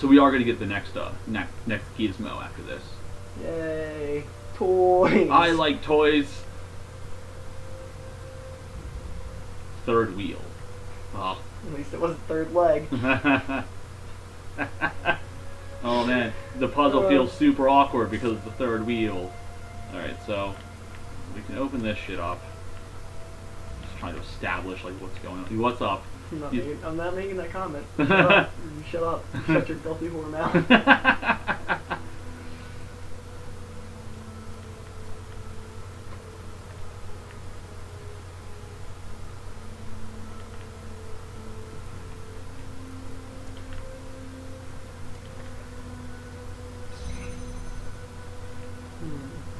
So we are going to get the next gizmo after this. Yay! Toys! I like toys. Third wheel. Oh. At least it wasn't third leg. Oh man, the puzzle feels super awkward because it's the third wheel. Alright, so we can open this shit up. Just trying to establish like what's going on. What's up? I'm not making that comment. Shut up. Shut up. Shut your filthy whore mouth.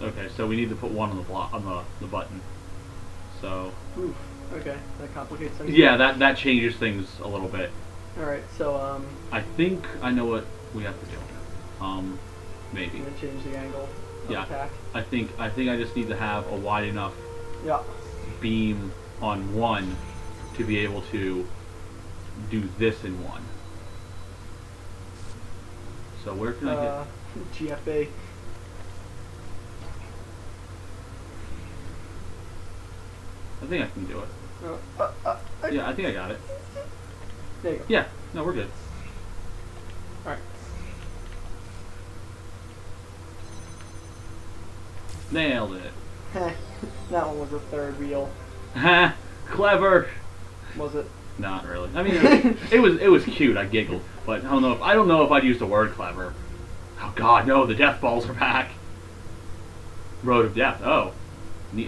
Okay, so we need to put one on the block on the button. So. Oof. Okay, that complicates things. Yeah, that changes things a little bit. All right, so I think I know what we have to do. Maybe. I'm gonna change the angle. Yeah. Attack. I think I just need to have a wide enough. Yeah. Beam on one to be able to do this in one. So where can I get? GFA. I think I can do it. Yeah, I think I got it. There you go. Yeah, no, we're good. Alright. Nailed it. That one was a third wheel. Ha! Clever! Was it? Not really. I mean, it was cute, I giggled. But I don't know if I'd use the word clever. Oh god, no, the death balls are back. Road of death, oh.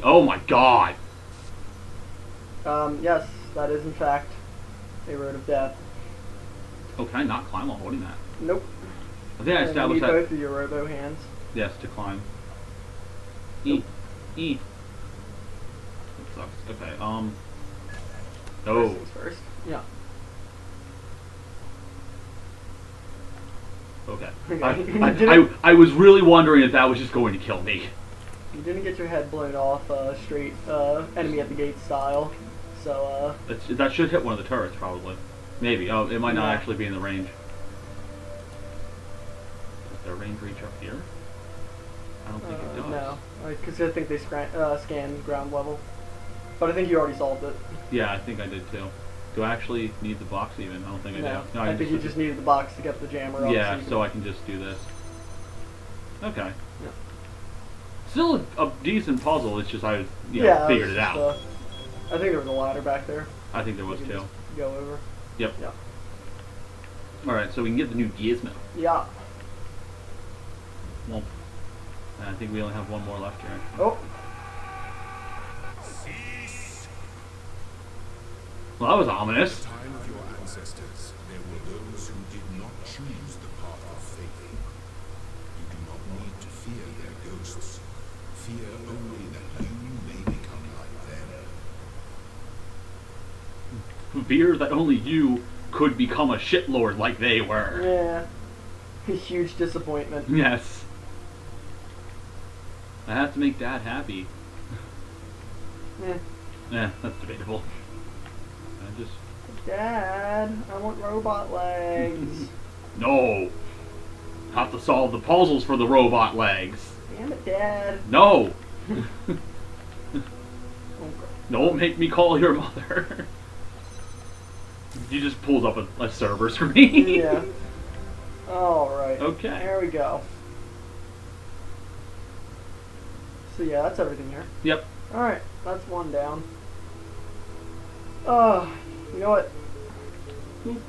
Oh my god! Yes, that is in fact a road of death. Oh, can I not climb while holding that? Nope. I think I established that. You need both of your robo hands. Yes, to climb. Nope. E. That sucks. Okay, Oh. First things first. Yeah. Okay. I was really wondering if that was just going to kill me. You didn't get your head blown off straight enemy at the gate style. So, that should hit one of the turrets, probably. Maybe. Oh, it might not actually be in the range. Does their range reach up here? I don't think it does. No, because I think they scan ground level. But I think you already solved it. Yeah, I think I did too. Do I actually need the box even? I don't think I do. No, I think you just needed the box to get the jammer up. Yeah, so I can just do this. Okay. Yeah. Still a decent puzzle, it's just I figured it out. I think there was a ladder back there. I think there was too. Go over. Yep. Yeah. Alright, so we can get the new gizmo. Yeah. Well, I think we only have one more left here. Oh. Well, that was ominous. At the time of your ancestors, there were those who did not choose the path of faith. You do not need to fear their ghosts. Fear only that you may become like them. Fear that only you could become a shitlord like they were. Yeah. A huge disappointment. Yes. I have to make Dad happy. Yeah. Yeah, that's debatable. Dad, I want robot legs. No. Have to solve the puzzles for the robot legs. Damn it, Dad. No! Don't make me call your mother. You just pulled up a servers for me. Yeah. Alright. Okay. There we go. So yeah, that's everything here. Yep. Alright, that's one down. You know what?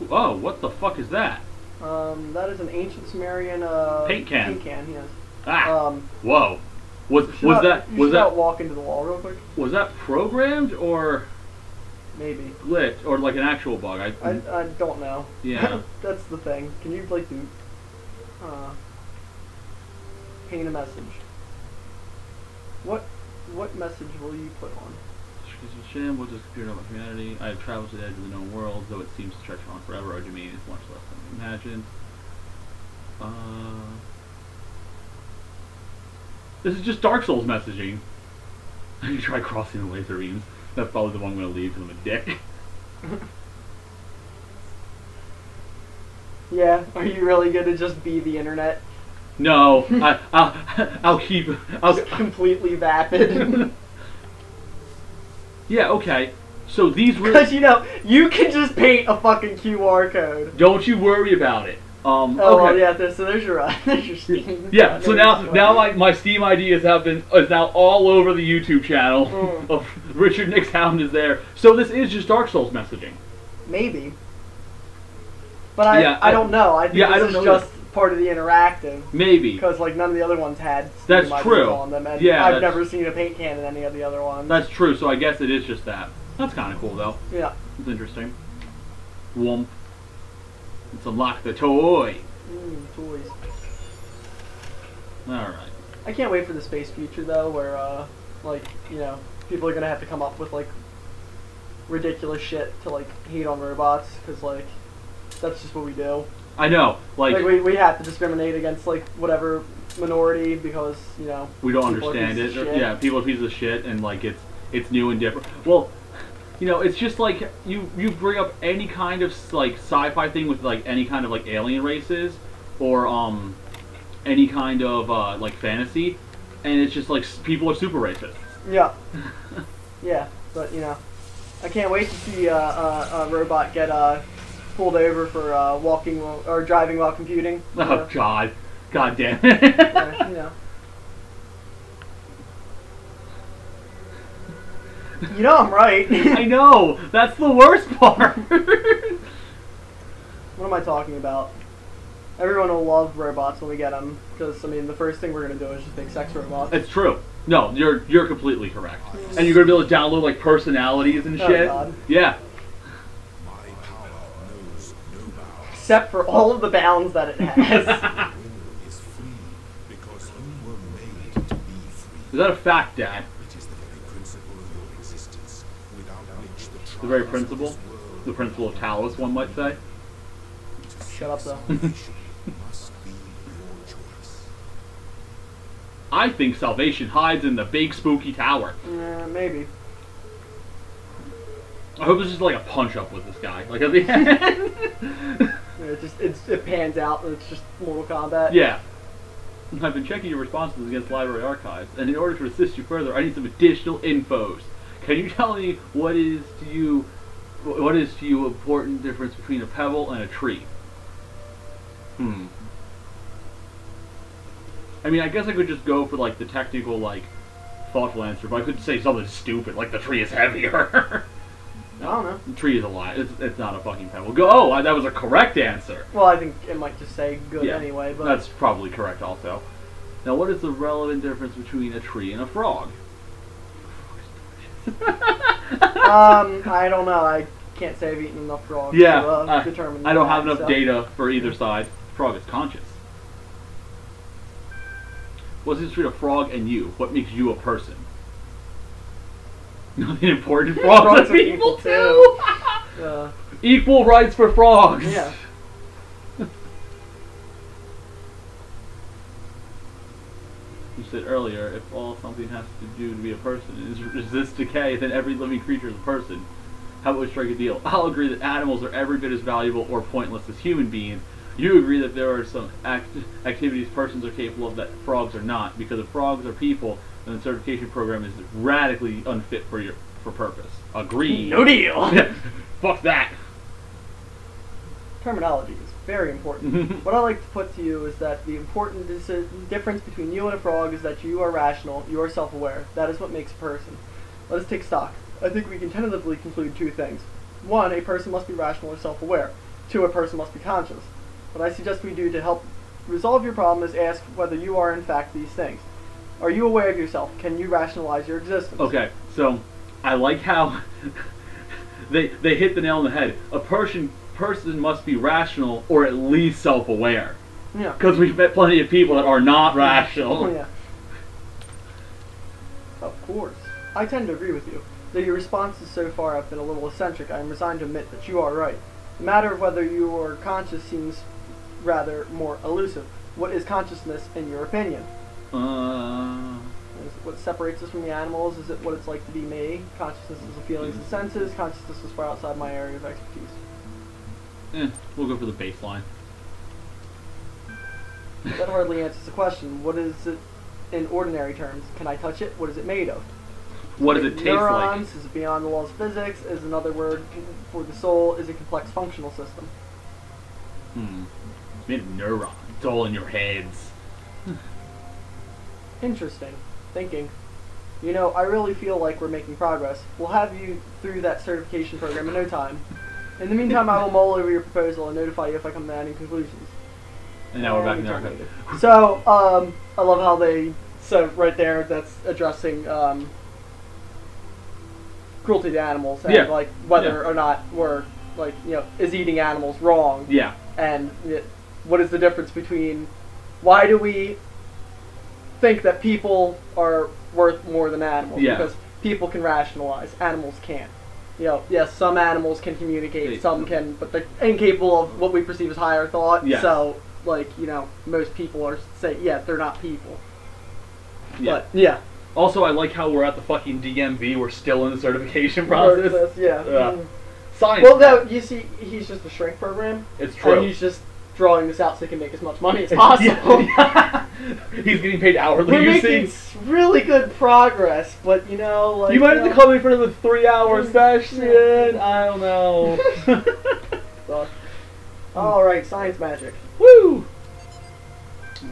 Oh, what the fuck is that? That is an ancient Sumerian, paint can, yes. Ah! Whoa! Was that walk into the wall real quick? Was that programmed or maybe glitch or like an actual bug? I don't know. Yeah, that's the thing. Can you like do paint a message? What message will you put on? Sham, what does computer know about humanity? I have traveled to the edge of the known world, though it seems to stretch on forever. Or do you mean it's much less than we imagined? This is just Dark Souls messaging. I can try crossing the laser beams. That's probably the one I'm going to leave because I'm a dick. Yeah, are you really gonna just be the internet? No, I'll keep... I'll completely vapid. Yeah, okay. So these were... Because, you know, you can just paint a fucking QR code. Don't you worry about it. Oh, okay. Well, yeah, so there's your Steam. Yeah, so now my Steam ID is now all over the YouTube channel. Mm. Of Richard Nix Hound is there. So this is just Dark Souls messaging. Maybe. But I don't know. I think this is just part of the interactive. Maybe. Because, like, none of the other ones had Steam IDs on them. And I've never seen a paint can in any of the other ones. That's true, so I guess it is just that. That's kind of cool, though. Yeah. It's interesting. Womp. Let's unlock the toy. Mm, toys. Alright. I can't wait for the space future, though, where, like, you know, people are going to have to come up with, like, ridiculous shit to, like, hate on robots, because, like, that's just what we do. I know. Like we have to discriminate against, like, whatever minority, because, you know, we don't understand it. Yeah, people are pieces of shit, and, like, it's new and different. Well... You know, it's just like you bring up any kind of like sci-fi thing with like any kind of like alien races or any kind of like fantasy, and it's just like people are super racist. Yeah, yeah, but you know, I can't wait to see a robot get pulled over for walking or driving while computing. Oh know? God damn it! Yeah, you know. You know I'm right. I know. That's the worst part. What am I talking about? Everyone will love robots when we get them, because I mean the first thing we're gonna do is just make sex robots. It's true. No, you're completely correct. And you're gonna be able to download like personalities and shit. God. Yeah. Except for all of the bounds that it has. Is that a fact, Dad? The very principle. The principle of Talos, one might say. Shut up, though. I think salvation hides in the big, spooky tower. Maybe. I hope this is like a punch-up with this guy. Like, at the end. It pans out and it's just Mortal Kombat. Yeah. I've been checking your responses against library archives, and in order to assist you further, I need some additional infos. Can you tell me what is to you important difference between a pebble and a tree? Hmm. I mean, I guess I could just go for like the technical, like, thoughtful answer, but I could say something stupid like the tree is heavier. No, I don't know. The tree is a lie. It's not a fucking pebble. Go. Oh, that was a correct answer. Well, I think it might just say good anyway. But that's probably correct also. Now, what is the relevant difference between a tree and a frog? I don't know. I can't say I've eaten enough frogs to determine. I don't have enough data for either side. Frog is conscious. What's the difference between a frog and you? What makes you a person? Nothing important. Frogs are people too. Equal rights for frogs. Yeah. You said earlier, if all something has to do to be a person is resist decay, then every living creature is a person. How about we strike a deal? I'll agree that animals are every bit as valuable or pointless as human beings. You agree that there are some activities persons are capable of that frogs are not, because if frogs are people, then the certification program is radically unfit for purpose. Agreed. No deal! Fuck that! Terminology is very important. What I like to put to you is that the important difference between you and a frog is that you are rational, you are self-aware. That is what makes a person. Let us take stock. I think we can tentatively conclude two things. One, a person must be rational or self-aware. Two, a person must be conscious. What I suggest we do to help resolve your problem is ask whether you are in fact these things. Are you aware of yourself? Can you rationalize your existence? Okay, so I like how they hit the nail on the head. A person must be rational or at least self-aware. Yeah. Because we've met plenty of people that are not rational. Oh, yeah. Of course. I tend to agree with you. Though your responses so far have been a little eccentric, I am resigned to admit that you are right. The matter of whether you are conscious seems rather more elusive. What is consciousness in your opinion? What separates us from the animals? Is it what it's like to be me? Consciousness is the feelings and senses. Consciousness is far outside my area of expertise. We'll go for the baseline. That hardly answers the question. What is it in ordinary terms? Can I touch it? What is it made of? What does it taste like? Neurons, is it beyond the laws of physics? Is another word for the soul? Is a complex functional system? Made of neurons. It's all in your heads. Interesting thinking. You know, I really feel like we're making progress. We'll have you through that certification program in no time. In the meantime, I will mull over your proposal and notify you if I come to any conclusions. And now we're back in America. So, I love how they, so right there, that's addressing cruelty to animals and like whether or not we're, like, you know, is eating animals wrong? Yeah. And what is the difference between, why do we think that people are worth more than animals? Yeah. Because people can rationalize, animals can't. You know, yes, some animals can communicate, some can, but they're incapable of what we perceive as higher thought. Yeah. So, like, you know, most people are they're not people. Yeah. But, yeah. Also, I like how we're at the fucking DMV. We're still in the certification process. Science. Well, no, you see, he's just a shrink program. It's true. And he's just drawing this out so he can make as much money as possible. He's getting paid hourly. We're making really good progress, but you know, like, you might have to come in for another 3 hour session. I don't know. All right, science magic. Woo!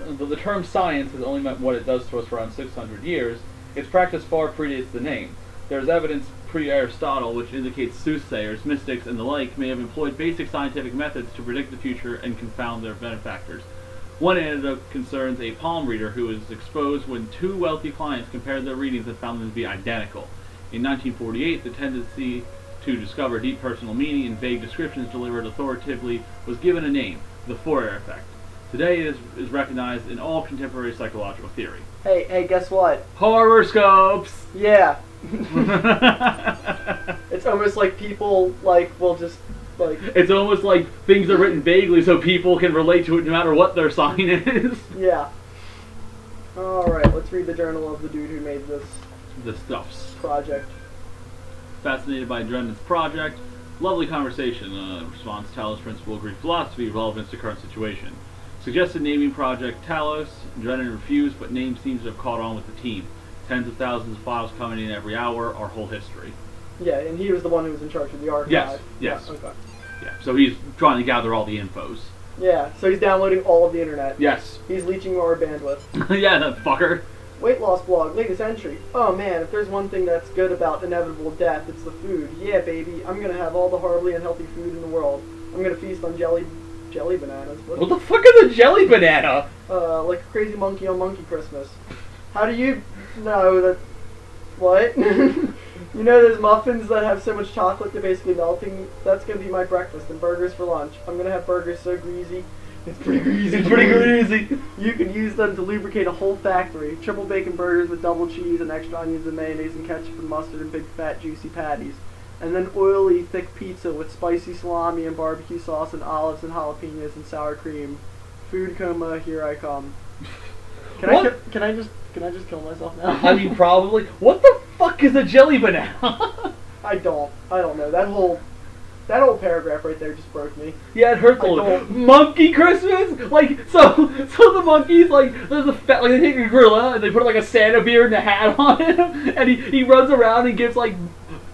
The term science has only meant what it does to us for around 600 years. Its practice far predates the name. There's evidence pre-Aristotle which indicates soothsayers, mystics, and the like may have employed basic scientific methods to predict the future and confound their benefactors. One anecdote concerns a palm reader who was exposed when two wealthy clients compared their readings and found them to be identical. In 1948, the tendency to discover deep personal meaning in vague descriptions delivered authoritatively was given a name, the Fourier effect. Today is recognized in all contemporary psychological theory. Hey, guess what? Horoscopes! Yeah. It's almost like people, like, will just, like... It's almost like things are written vaguely so people can relate to it no matter what their sign is. Yeah. Alright, let's read the journal of the dude who made this... The stuffs. Project. Fascinated by Dredman's project. Lovely conversation. Response, Talos Principle of Greek Philosophy, relevance to current situation. Suggested naming Project Talos. Dredman refused, but name seems to have caught on with the team. Tens of thousands of files coming in every hour, our whole history. Yeah, and he was the one who was in charge of the archive. Yes. Yeah, okay. Yeah, so he's trying to gather all the infos. Yeah, so he's downloading all of the internet. Yes. He's leeching our bandwidth. Yeah, that fucker. Weight loss blog, latest entry. Oh man, if there's one thing that's good about inevitable death, it's the food. Yeah, baby, I'm gonna have all the horribly unhealthy food in the world. I'm gonna feast on jelly bananas. What the fuck is a jelly banana? Like a crazy monkey on Monkey Christmas. How do you know that? What? You know those muffins that have so much chocolate they're basically melting? That's gonna be my breakfast, and burgers for lunch. I'm gonna have burgers so greasy. It's pretty greasy. You can use them to lubricate a whole factory. Triple bacon burgers with double cheese and extra onions and mayonnaise and ketchup and mustard and big fat juicy patties. And then oily thick pizza with spicy salami and barbecue sauce and olives and jalapenos and sour cream. Food coma, here I come. Can I just kill myself now? I mean, probably. What the fuck is a jelly banana? I don't know. That whole paragraph right there just broke me. Yeah, it hurts a little. Monkey Christmas? Like, so the monkeys, like, there's a fat, like, they take a gorilla and they put, like, a Santa beard and a hat on him, and he runs around and gives, like,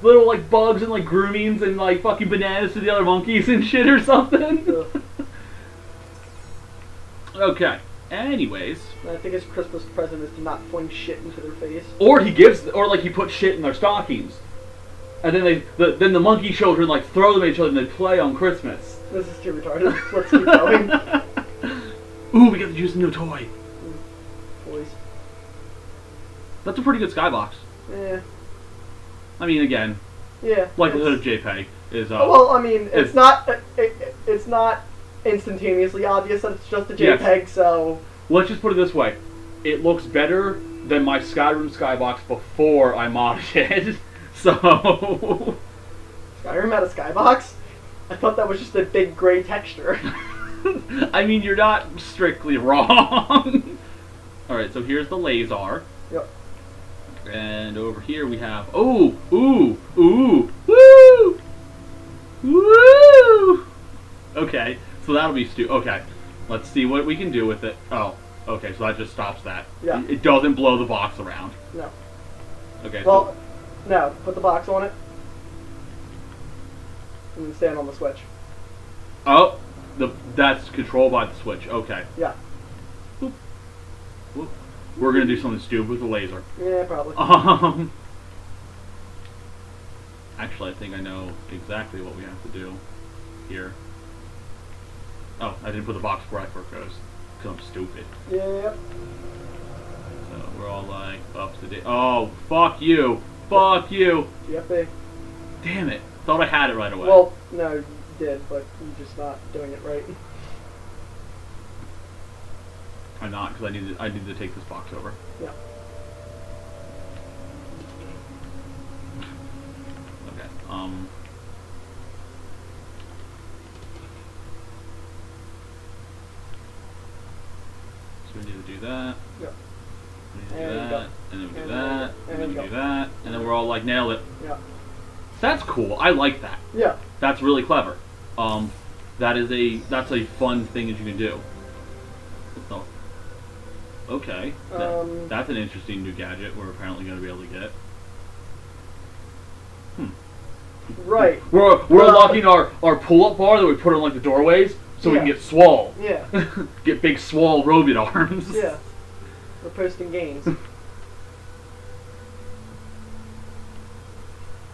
little, like, bugs and, like, groomings and, like, fucking bananas to the other monkeys and shit or something. Okay. Anyways. I think his Christmas present is to not fling shit into their face. Or he puts shit in their stockings. And then the monkey children, like, throw them at each other and they play on Christmas. This is too retarded. Let's keep going. Ooh, we got to use a new toy. Toys. That's a pretty good skybox. Yeah. I mean, again. Yeah. Likelihood of JPEG is. Well, I mean, it's not. It's not instantaneously obvious that it's just a JPEG. Yes. So. Let's just put it this way: it looks better than my Skyrim skybox before I modded it. So... Skyrim had a skybox? I thought that was just a big gray texture. I mean, you're not strictly wrong. Alright, so here's the Lazar. Yep. And over here we have... Oh! Ooh! Ooh! Woo! Woo! Okay, so that'll be stupid. Okay. Let's see what we can do with it. Oh, okay, so that just stops that. Yeah. It doesn't blow the box around. No. Okay. Well, so no, put the box on it. And then stand on the switch. Oh, that's controlled by the switch. Okay. Yeah. Boop. Boop. We're going to do something stupid with the laser. Yeah, probably. Actually, I think I know exactly what we have to do here. Oh, I didn't put the box where I first goes, because I'm stupid. Yep. So we're all like up to date. Oh, fuck you! Fuck you! Yep. Damn it! Thought I had it right away. Well, no, you did, but you're just not doing it right. I'm not, because I need to take this box over. Yeah. Okay. So we need to do that. Yep. We need to do that, and then we do that, and then we do that, and then we're all like, nail it. Yeah. That's cool. I like that. Yeah. That's really clever. That's a fun thing that you can do. Oh. Okay. That's an interesting new gadget we're apparently going to be able to get. Right. We're unlocking our pull-up bar that we put on like the doorways so we can get swole. Yeah. Get big swole robot arms. Yeah. We're posting games.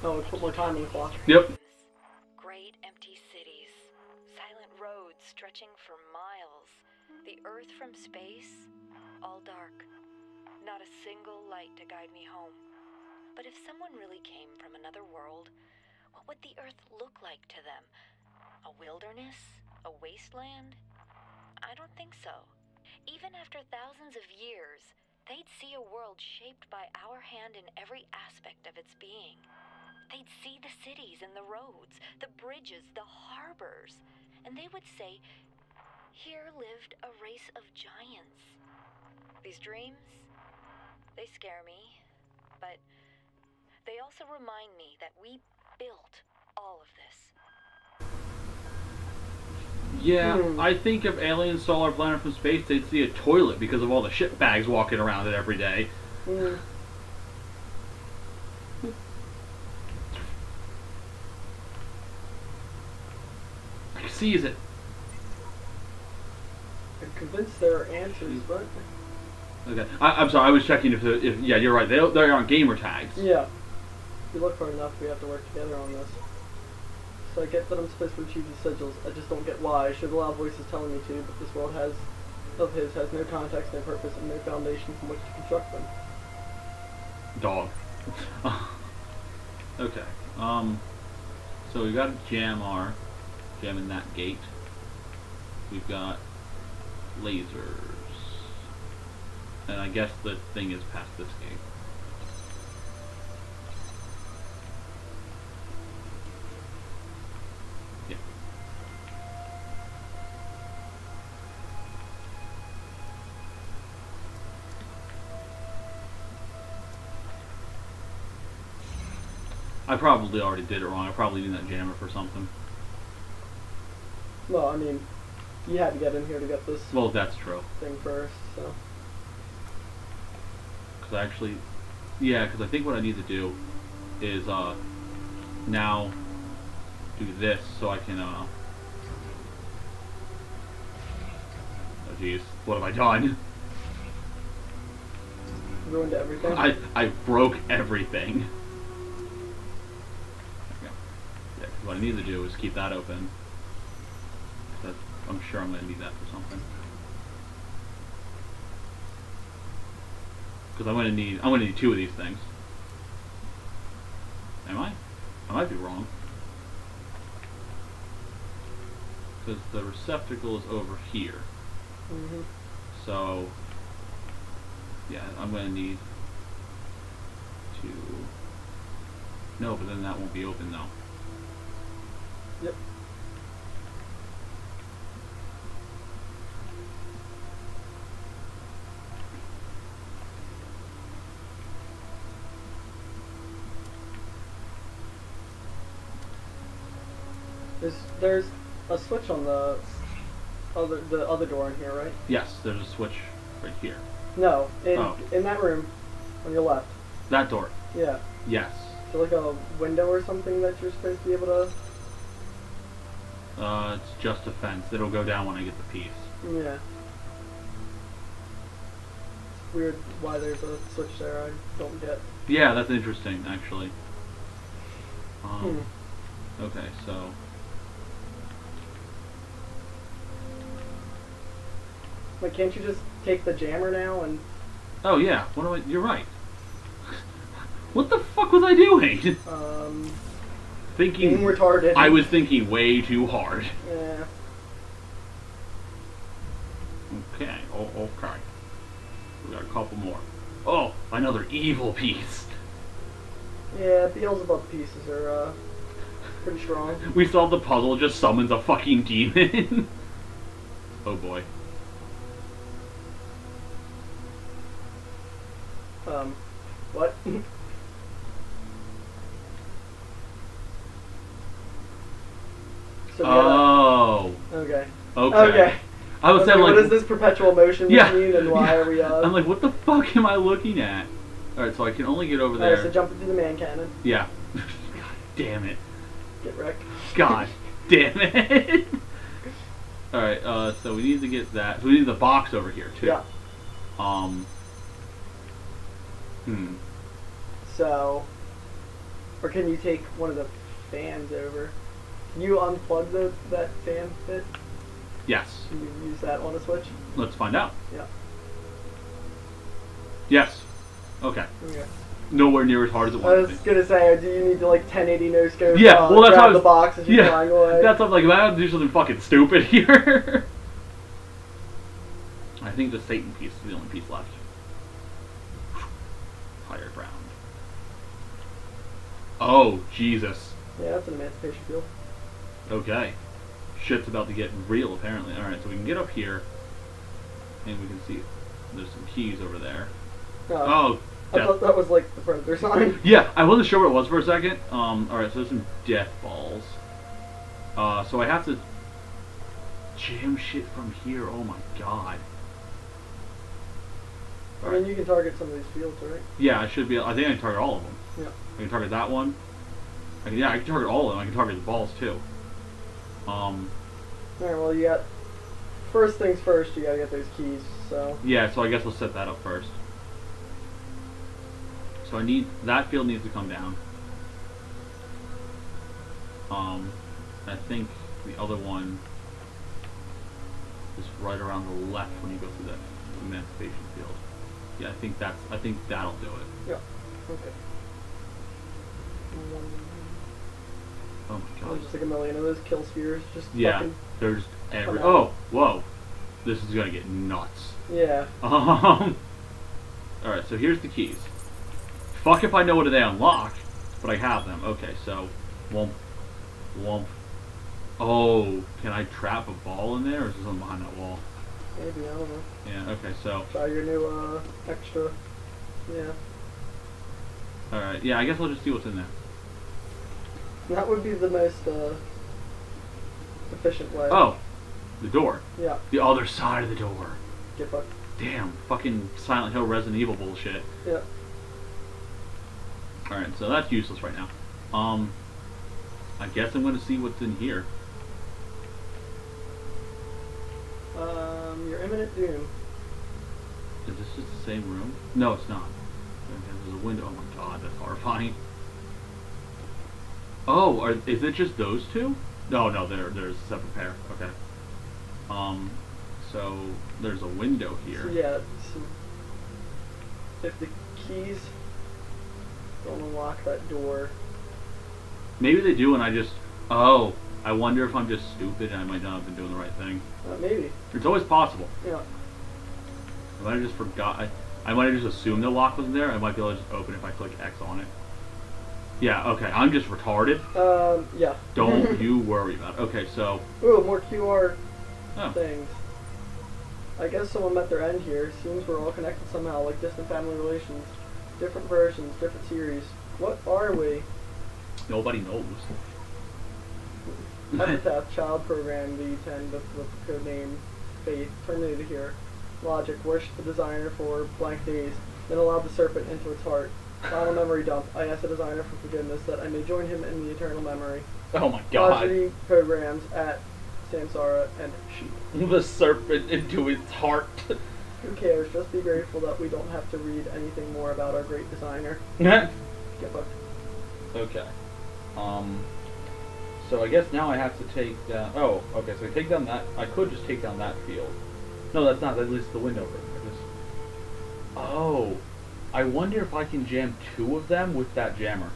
Oh, we put more time on the clock. Yep. Great empty cities, silent roads stretching for miles. The earth from space, all dark. Not a single light to guide me home. But if someone really came from another world, what would the earth look like to them? A wilderness? A wasteland? I don't think so. Even after thousands of years, they'd see a world shaped by our hand in every aspect of its being. They'd see the cities and the roads, the bridges, the harbors, and they would say, "Here lived a race of giants." These dreams, they scare me, but they also remind me that we built all of this. Yeah, I think if aliens saw our planet from space, they'd see a toilet because of all the shit bags walking around it every day. Yeah. Seize it. I'm convinced there are answers, but okay. I'm sorry. I was checking if yeah, you're right. They're on gamer tags. Yeah. If you look hard enough, we have to work together on this. So I get that I'm supposed to achieve the sigils. I just don't get why. I should allow voices telling me to, but this world has no context, no purpose, and no foundation from which to construct them. Dog. Okay. So we got to jam our. Jamming that gate. We've got lasers. And I guess the thing is past this gate. Yeah. I probably already did it wrong. I probably need that jammer for something. Well, I mean, you had to get in here to get this. Well, that's true. Thing first, so. Because actually, yeah, because I think what I need to do is now do this so I can. Oh jeez, what have I done? Ruined everything. I broke everything. Okay. Yeah, what I need to do is keep that open. I'm sure I'm going to need that for something. Because I'm going to need two of these things. Am I? I might be wrong. Because the receptacle is over here. Mm-hmm. So, yeah, I'm going to need two. No, but then that won't be open though. Yep. There's a switch on the the other door in here, right? Yes, there's a switch right here. No, in that room on your left. That door. Yeah. Yes. Is there like a window or something that you're supposed to be able to? It's just a fence. It'll go down when I get the piece. Yeah. It's weird why there's a switch there. I don't get. Yeah, that's interesting actually. Okay, so. Like, can't you just take the jammer now and... Oh, yeah. What do I... You're right. What the fuck was I doing? Thinking... Being retarded. I was thinking way too hard. Yeah. Okay. Oh, okay. We got a couple more. Oh, another evil piece. Yeah, Beelzebub pieces are, pretty strong. We solved the puzzle, just summons a fucking demon. Oh, boy. What? So oh. Okay. Okay. Okay. I was saying, like, what is this perpetual motion mean, and why are we up? I'm like, what the fuck am I looking at? Alright, so I can only get over there. Alright, so jump into the man cannon. Yeah. God damn it. Get wrecked. God damn it. Alright, so we need to get that. So we need the box over here, too. Yeah. So, or can you take one of the fans over? Can you unplug that fan bit? Yes. Can you use that on a switch? Let's find out. Yeah. Yes. Okay. Okay. Nowhere near as hard as it was. I was gonna say, do you need to like 1080 no scope? Yeah. Well, that's how the box as you flying away. That's what I'm like. If I have to do something fucking stupid here. I think the Satan piece is the only piece left. Ground. Oh, Jesus. Yeah, that's an emancipation field. Okay. Shit's about to get real, apparently. Alright, so we can get up here, and we can see there's some keys over there. Oh. I thought that was, like, the further sign. Yeah, I wasn't sure what it was for a second. Alright, so there's some death balls. So I have to jam shit from here. Oh, my God. I mean, you can target some of these fields, right? Yeah, I should be. I think I can target all of them. Yeah. I can target that one. I can target all of them. I can target the balls too. All right. Well, you got. First things first. You gotta get those keys. So. Yeah. So I guess we'll set that up first. So I need that field needs to come down. I think the other one is right around the left when you go through that emancipation field. Yeah, I think that'll do it. Yeah. Okay. Oh my god. There's just like a million of those kill spheres. Just fucking there's every. Oh, whoa! This is gonna get nuts. Yeah. All right, so here's the keys. Fuck if I know what they unlock, but I have them. Okay, so womp, womp. Oh, can I trap a ball in there, or is there something behind that wall? Maybe, I don't know. Yeah, okay, so... Try your new, extra... Yeah. Alright, yeah, I guess I'll just see what's in there. That would be the most, efficient way. Oh! The door. Yeah. The other side of the door. Get fucked. Damn, fucking Silent Hill Resident Evil bullshit. Yeah. Alright, so that's useless right now. I guess I'm gonna see what's in here. Your imminent doom. Is this just the same room? No, it's not. There's a window. Oh my god, that's horrifying. Oh, is it just those two? No, no, there's a separate pair. Okay. So there's a window here. So yeah. If the keys don't unlock that door. Maybe they do, and I just. Oh. I wonder if I'm just stupid and I might not have been doing the right thing. Maybe. It's always possible. Yeah. I might have just forgot. I might have just assumed the lock wasn't there. I might be able to just open it if I click X on it. Yeah, okay. I'm just retarded. Yeah. Don't you worry about it. Okay, so... Ooh, more QR things. I guess someone met their end here. Seems we're all connected somehow, like distant family relations. Different versions, different series. What are we? Nobody knows. Epitaph, child program, lead 10, with code name, faith, terminated here. Logic, worship the designer for blank days, then allow the serpent into its heart. Final memory dump, I ask the designer for forgiveness that I may join him in the eternal memory. Oh my god. Logic programs at Samsara and sheep. The serpent into its heart. Who cares? Just be grateful that we don't have to read anything more about our great designer. Get booked. Okay. So I guess now I have to take down... Oh, okay, so I take down that... I could just take down that field. No, that's not. That leads to the window room. I just... Oh. I wonder if I can jam two of them with that jammer.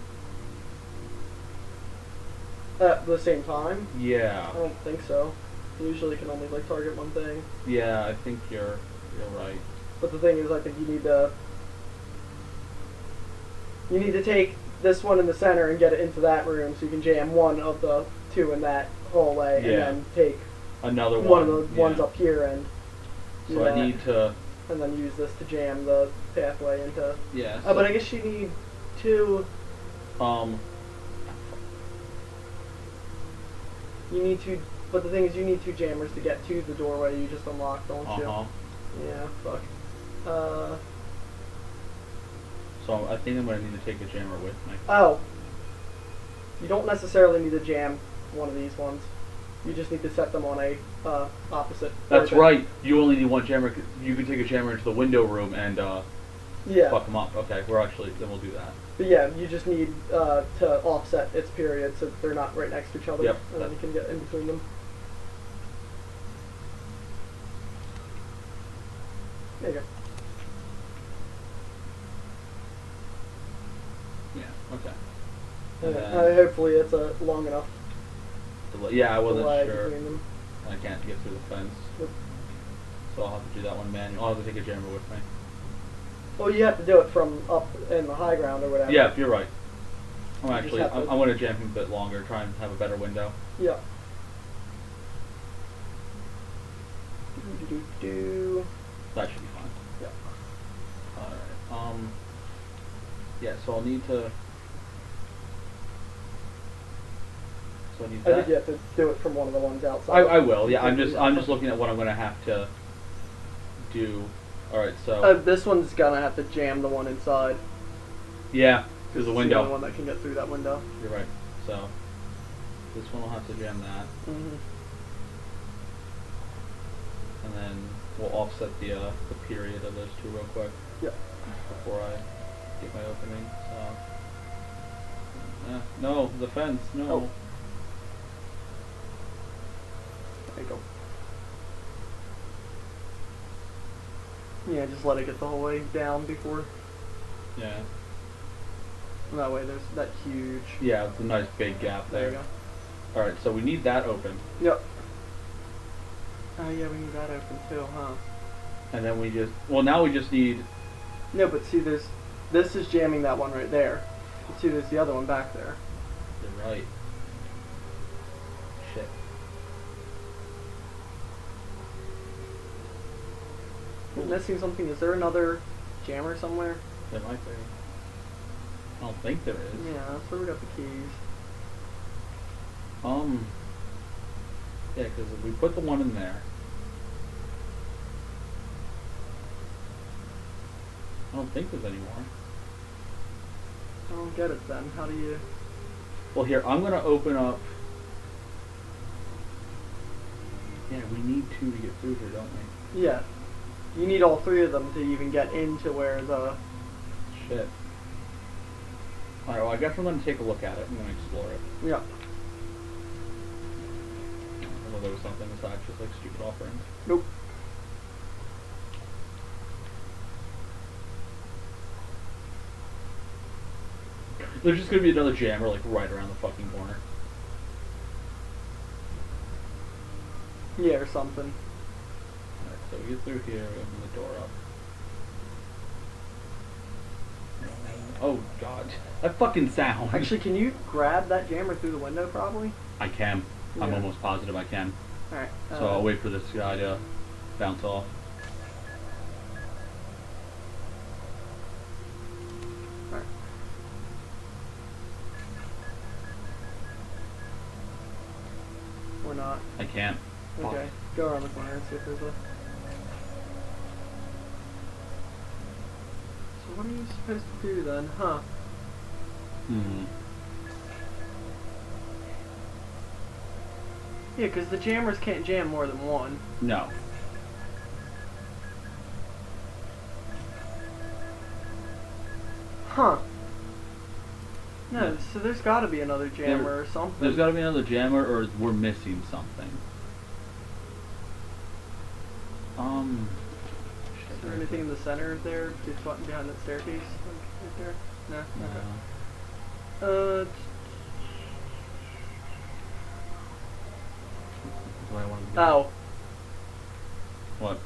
At the same time? Yeah. I don't think so. You usually can only, like, target one thing. Yeah, I think you're right. But the thing is, I think you need to take this one in the center and get it into that room so you can jam one of the two in that hallway, yeah, and then take another one of the ones up here and do so that. I need to... And then use this to jam the pathway into... Yeah. So but I guess you need two... You need two... But the thing is, you need two jammers to get to the doorway you just unlocked, don't you? Yeah, fuck. So I think I'm going to need to take a jammer with me. Oh. You don't necessarily need to jam one of these ones. You just need to set them on a opposite. That's version. Right. You only need one jammer. You can take a jammer into the window room and fuck them up. Okay, we're actually then we'll do that. But yeah, you just need to offset its period so that they're not right next to each other, yep, and then you can get in between them. There you go. Yeah. Okay. Hopefully it's long enough. Yeah, I wasn't sure. I can't get through the fence. Yep. So I'll have to do that one manual. I'll have to take a jammer with me. Well, you have to do it from up in the high ground or whatever. Yeah, you're right. I'm going to jam him a bit longer, try and have a better window. Yeah. That should be fine. Yeah. Alright. Yeah, so I'll need to... So I think you have to do it from one of the ones outside. I will. Yeah, I'm just looking at what I'm going to have to do. All right, so this one's going to have to jam the one inside. Yeah, because the window. The one that can get through that window. You're right. So this one will have to jam that, and then we'll offset the period of those two real quick. Yeah. Before I get my opening. So no, the fence. No. Oh. There you go. Yeah, just let it get the whole way down before. Yeah. And that way there's that huge... Yeah, it's a nice big gap there. There you go. Alright, so we need that open. Yep. Oh yeah, we need that open too, huh? And then we just... Well, now we just need... No, but see there's... This is jamming that one right there. But see there's the other one back there. You're right. Shit. Missing something. Is there another jammer somewhere? There might be. I don't think there is. Yeah, that's where we got the keys. Yeah, because if we put the one in there, I don't think there's any more. I don't get it then. How do you? Well, here I'm gonna open up. Yeah, we need two to get through here, don't we? Yeah. You need all three of them to even get into where the... Shit. Alright, well I guess I'm going to take a look at it. I'm going to explore it. Yeah. I thought there was something besides just like stupid offerings. Nope. There's just going to be another jammer like right around the fucking corner. Yeah, or something. So we get through here, open the door up. Oh god, that fucking sound! Actually, can you grab that jammer through the window probably? I can. Yeah. I'm almost positive I can. Alright. So I'll wait for this guy to bounce off. Alright. not. I can't. Okay, go around the corner and see if there's one. So what are you supposed to do then, huh? Mm-hmm. Yeah, because the jammers can't jam more than one. No. Huh. No, yeah. So there's got to be another jammer or something. There's got to be another jammer or we're missing something. Is there anything in the center of there? Behind that staircase? Like, right there? No? No. Okay. Do I want to go? What?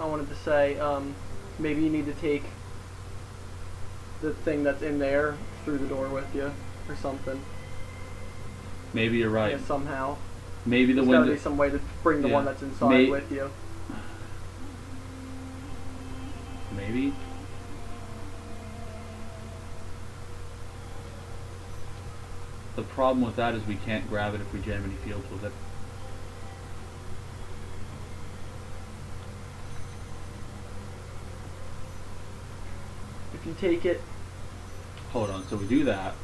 I wanted to say, maybe you need to take the thing that's in there through the door with you, or something. Maybe you're right. Yeah, somehow. Maybe the window. There's gotta be some way to bring the one that's inside with you. Maybe. The problem with that is we can't grab it if we jam any fields with it. If you take it... Hold on, so we do that.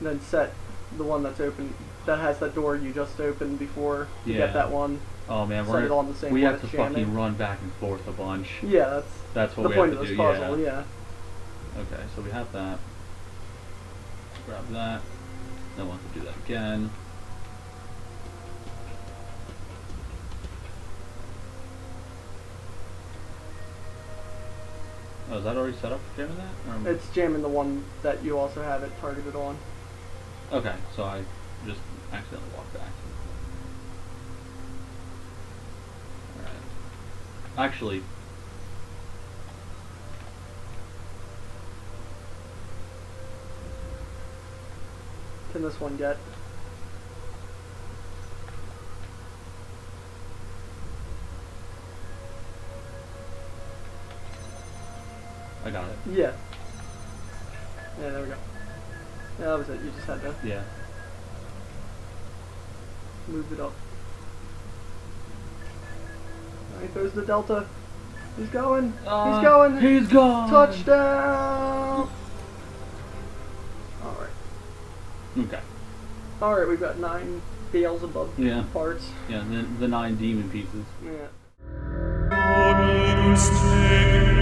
And then set the one that's open, that has that door you just opened before you get that one. Oh man, we're on the same we have to fucking run back and forth a bunch. Yeah, that's what we have to do. The point of this puzzle, yeah. Okay, so we have that. Grab that. Then we'll have to do that again. Oh, is that already set up for jamming that? Or it's jamming the one that you also have it targeted on. Okay, so I just accidentally walked back. Alright. Actually... Can this one get? I got it. Yeah. Yeah, there we go. Yeah, that was it. You just had to. Yeah. Move it up. Alright, there's the Delta. He's going. He's going. He's gone. Touchdown. Okay. Alright, we've got 9 Beelzebub parts. Yeah, the 9 demon pieces. Yeah.